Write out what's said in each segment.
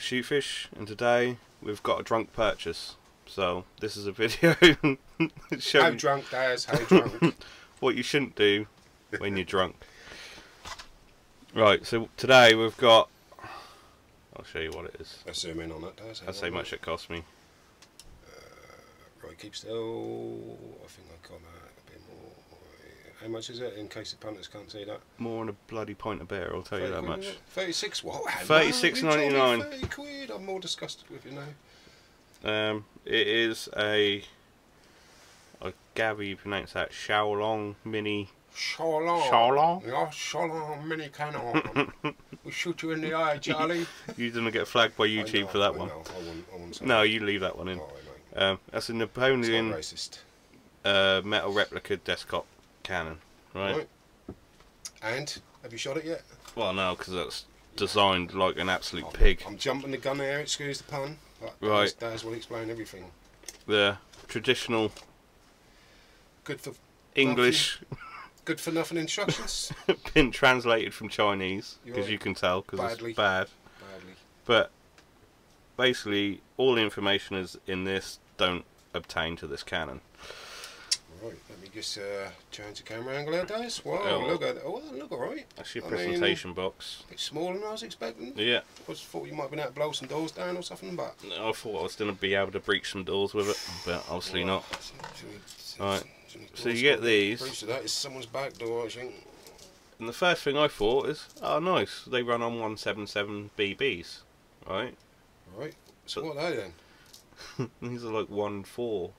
Black Shoefish, and today we've got a drunk purchase. So this is a video showing how drunk, Daz, how drunk. What you shouldn't do when you're drunk. Right, so today we've got, I'll show you what it is. I zoom in on that, Daz. That's how much it cost me. Right, keep still. I think I got a bit more. How much is it, in case the punters can't see that? More than a bloody pint of beer, I'll tell you that much. 36 what? 36.99. 30 quid, I'm more disgusted with you now. It is a Gabby, you pronounce that, Shaolong mini. Shaolong. Shaolong? Yeah, Shaolong mini cannon. We shoot you in the eye, Charlie. You didn't get flagged by YouTube for that one. No, I wouldn't no, you leave that one in. Right, that's a Napoleon metal replica desktop cannon, right? And have you shot it yet? Well, no, because that's designed like an absolute pig. I'm jumping the gun there, excuse the pun. Right, that will explain everything. The traditional good for English, nothing. Good for nothing instructions. Been translated from Chinese, because you can tell, because it's badly. But basically, all the information is in this. Don't obtain to this cannon. Right, let me just change the camera angle there, guys. Wow, look at that. Oh, that look alright. That's your presentation box. It's smaller than I was expecting. Yeah. I just thought you might have been able to blow some doors down or something, but I thought I was going to be able to breach some doors with it, but obviously not. Alright, so you get these. Breach of that is someone's back door, I think. And the first thing I thought is, oh nice, they run on 177 BBs, right? Right, so what are they then? These are like 1.4,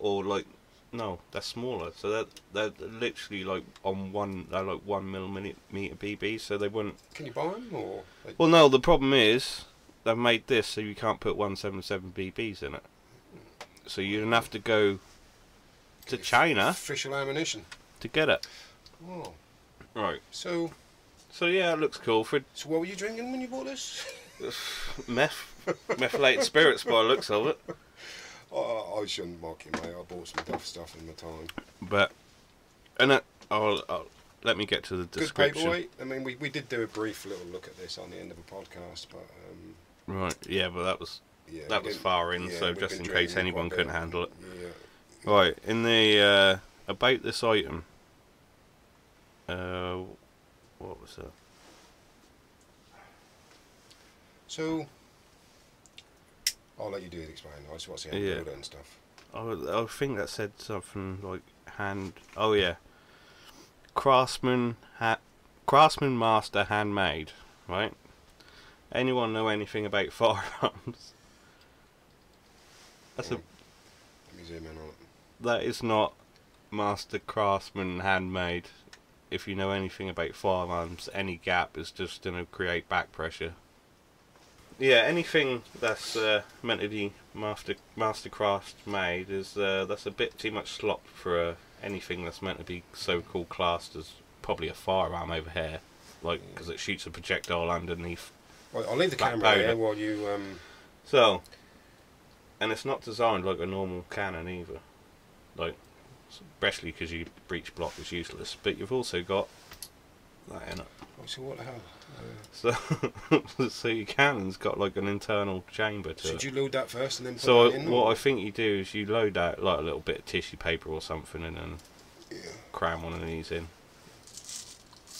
or like... No, they're smaller, so they're literally like on one. They're like 1mm BB, so they wouldn't. Can you buy them or? Well, no. The problem is they've made this so you can't put 177 BBs in it. So you'd have to go to China. Official ammunition. To get it. Oh. Right. So yeah, it looks cool. So what were you drinking when you bought this? Methylated spirits, by the looks of it. Oh, I shouldn't mock you, mate. I bought some tough stuff in my time. But, and let me get to the description. Good paperweight. I mean, we did do a brief little look at this on the end of a podcast, but right, yeah, but that was far in, so just in case anyone couldn't handle it. Yeah. Right, in the about this item, what was that? So. I'll let you do it, explain. I just want to see how you build it and stuff. I think that said something like hand. Oh yeah, craftsman master handmade. Right? Anyone know anything about firearms? That's Let me zoom in on it. That is not master craftsman handmade. If you know anything about firearms, any gap is just going to create back pressure. Yeah, anything that's meant to be mastercraft made is that's a bit too much slop for anything that's meant to be so-called classed as probably a firearm over here, like because it shoots a projectile underneath. Well, I'll leave the camera here while you. So, and it's not designed like a normal cannon either, like especially because your breech block is useless. But you've also got that in it. So what the hell? So your cannon's got like an internal chamber to it. Should you load that first and then put it in? So what I think you do is you load out like a little bit of tissue paper or something and then cram one of these in.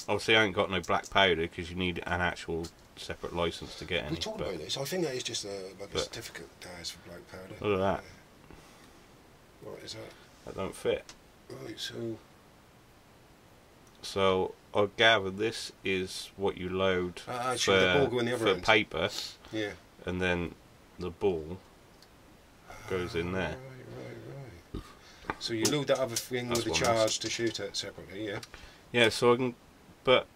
Obviously I ain't got no black powder because you need an actual separate licence to get any. We talked about this, I think that is just like a certificate that is for black powder. Look at that. What is that? That don't fit. Right, so I gather this is what you load for paper, yeah, and then the ball goes in there. Right. So you load that other thing with the charge to shoot it separately, yeah. Yeah, so I can, but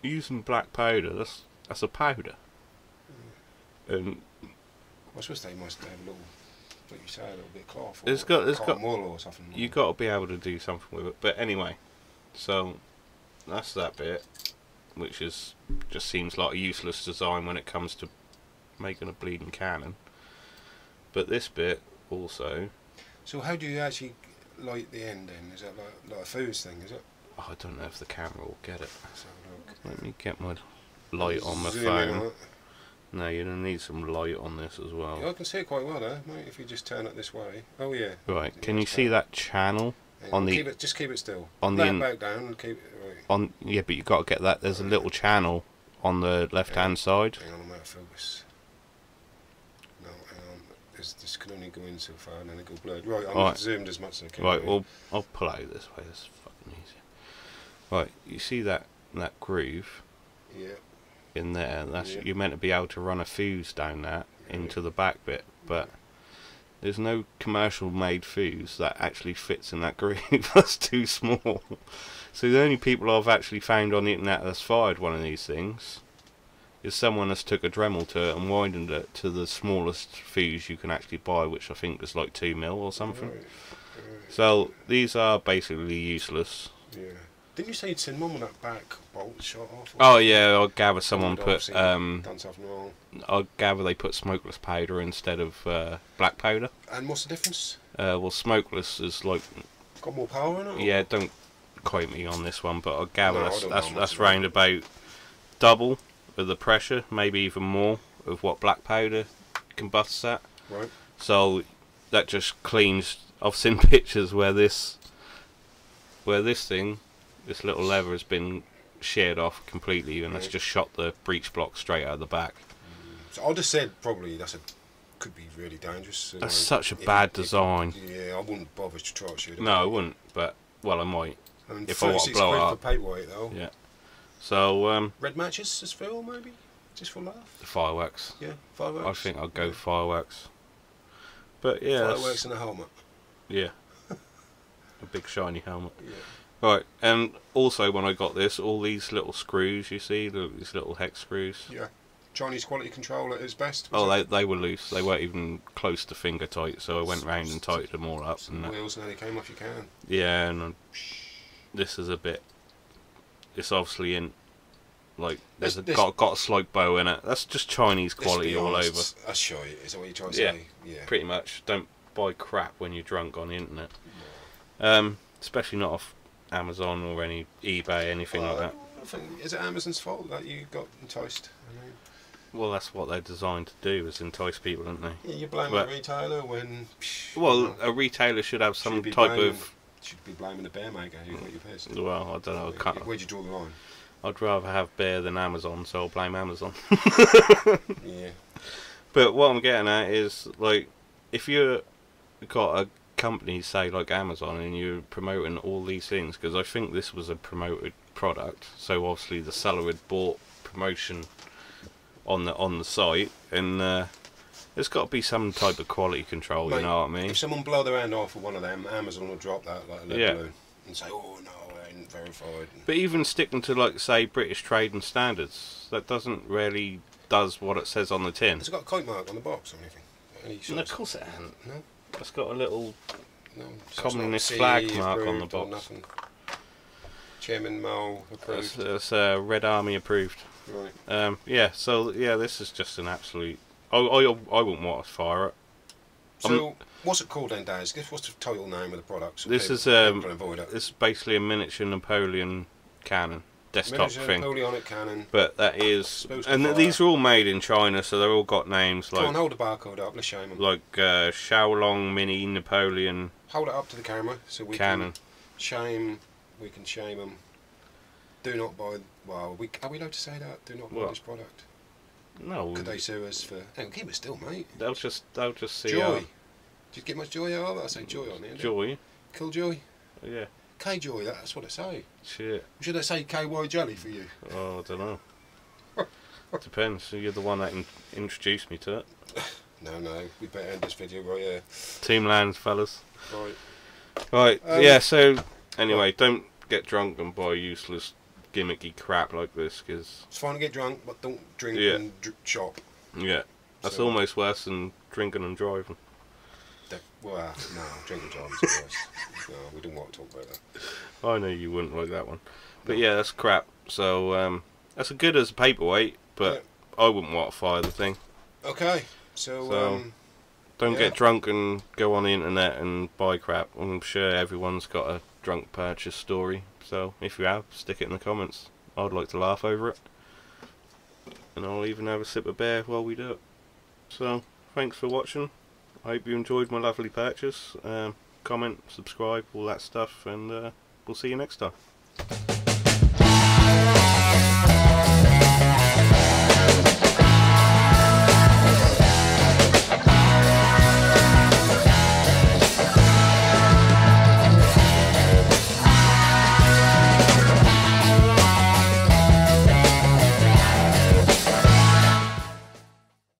using black powder, that's a powder. Yeah. And I suppose they must have a little. But you say a little bit of cloth or it's got wool or something. You've got to be able to do something with it. But anyway, so that's that bit, which is just seems like a useless design when it comes to making a bleeding cannon. But this bit also. So how do you actually light the end then? Is that like a fuse thing? Is it? Oh, I don't know if the camera will get it. Let's have a look. Let me get my light on my phone. No, you're going to need some light on this as well. Yeah, I can see it quite well there, mate, if you just turn it this way. Oh yeah. Right, can you see that channel? On the, just keep it still. On the back down and keep it right. On, yeah, but you've got to get that. There's a little channel on the left-hand side. Hang on, I'm out of focus. No, hang on. This can only go in so far and then it go blurred. Right, I'm zoomed as much as I can. Right, well, I'll pull out this way. That's fucking easy. Right, you see that groove? Yeah. In there, that's you're meant to be able to run a fuse down that into the back bit, but there's no commercial made fuse that actually fits in that groove. That's too small. So the only people I've actually found on the internet that's fired one of these things is someone that's took a Dremel to it and widened it to the smallest fuse you can actually buy, which I think is like 2mm or something. Right. So these are basically useless. Yeah. Didn't you say you'd seen one with that back bolt shot off? Oh yeah, I gather someone put I gather they put smokeless powder instead of black powder. And what's the difference? Well, smokeless is like got more power in it. Yeah, don't quote me on this one, but I gather that's round about double of the pressure, maybe even more of what black powder combusts at. Right. So that just cleans. I've seen pictures where this thing. This little lever has been sheared off completely, and it's just shot the breech block straight out of the back. So I just said probably could be really dangerous. That's such a bad design. Yeah, I wouldn't bother to try to shoot it. No, I wouldn't. But well, I might. And if I want to blow it up. £36 for paperweight though. Yeah. So red matches as well, maybe, just for laugh. The fireworks. Yeah, fireworks. I think I'll go fireworks. But yeah. Fireworks and a helmet. Yeah. A big shiny helmet. Yeah. Right, and also when I got this, all these little screws you see, these little hex screws. Yeah, Chinese quality control at its best. Oh, they were loose. They weren't even close to finger tight, so I went round and tightened them all up. And wheels, and they came off your can. Yeah, and this is a bit. It's obviously in, like, there's got a slight bow in it. That's just Chinese quality all over. That's shite. Is that what you're trying to say? Yeah, pretty much. Don't buy crap when you're drunk on the internet, especially not off Amazon or any eBay, anything like that. I think, is it Amazon's fault that you got enticed? I mean, well, that's what they're designed to do, is entice people, aren't they? Yeah, you blame a retailer when. Well, a retailer should have some should be blaming the bear maker who got your piss. Well, I don't know. Where'd you draw the line? I'd rather have bear than Amazon, so I'll blame Amazon. Yeah. But what I'm getting at is, like, if you've got a companies, say like Amazon, and you're promoting all these things, because I think this was a promoted product, so obviously the seller had bought promotion on the site, and there's got to be some type of quality control. Mate, you know what I mean? If someone blow their hand off of one of them, Amazon will drop that like a lead balloon and say, "Oh no, I ain't verified." But even sticking to, like, say, British trading standards, that doesn't really does what it says on the tin. It's got a coat mark on the box or anything. No, of course it hasn't. No. It's got a little communist flag mark on the box. Chairman Mao approved. It's Red Army approved. Right. Yeah. So yeah, this is just an absolute. I wouldn't want to fire it. So what's it called then, Daz? What's the total name of the products? This is It's basically a miniature Napoleon cannon. Desktop thing. Napoleonic cannon. But that is, and these are all made in China, so they've all got names like. Come on, hold the barcode up. Let's show them. Like Shaolong Mini Napoleon. Hold it up to the camera so we can shame. We can shame them. Do not buy. Well, are we allowed to say that? Do not buy this product. No. Could they sue us for? Hang on, keep it still, mate. They'll just see. Joy. Did you get much joy out of that? I say joy on there. Joy. Cool joy. Yeah. K-Joy, that's what I say. Shit. Should I say KY Jelly for you? Oh, I don't know. Depends. You're the one that introduced me to it. No, we better end this video right here. Team Lands, fellas. Right. Right, yeah, so anyway, don't get drunk and buy useless gimmicky crap like this, because it's fine to get drunk, but don't drink and shop. Yeah, that's almost worse than drinking and driving. Well, no, drinking time is worse. No, we didn't want to talk about that. I know you wouldn't like that one. But yeah, that's crap. So, that's as good as a paperweight, but I wouldn't want to fire the thing. Okay, so don't get drunk and go on the internet and buy crap. I'm sure everyone's got a drunk purchase story. So, if you have, stick it in the comments. I'd like to laugh over it. and I'll even have a sip of beer while we do it. So thanks for watching. I hope you enjoyed my lovely purchase. Comment, subscribe, all that stuff, and we'll see you next time.